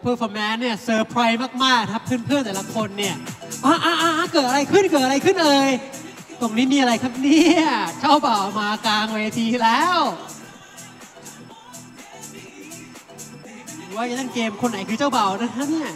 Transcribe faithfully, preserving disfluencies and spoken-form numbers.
เพอร์ฟอร์แมนซ์เนี่ยเซอร์ไพรส์มากๆครับเพื่อนๆแต่ละคนเนี่ยอ้าอ้าอ้าเกิดอะไรขึ้นเกิดอะไรขึ้นเอ่ยตรงนี้มีอะไรครับเนี่ยเจ้าบ่าวมากลางเวทีแล้วว่าจะเล่นเกมคนไหนคือเจ้าบ่าวนะครับเนี่ย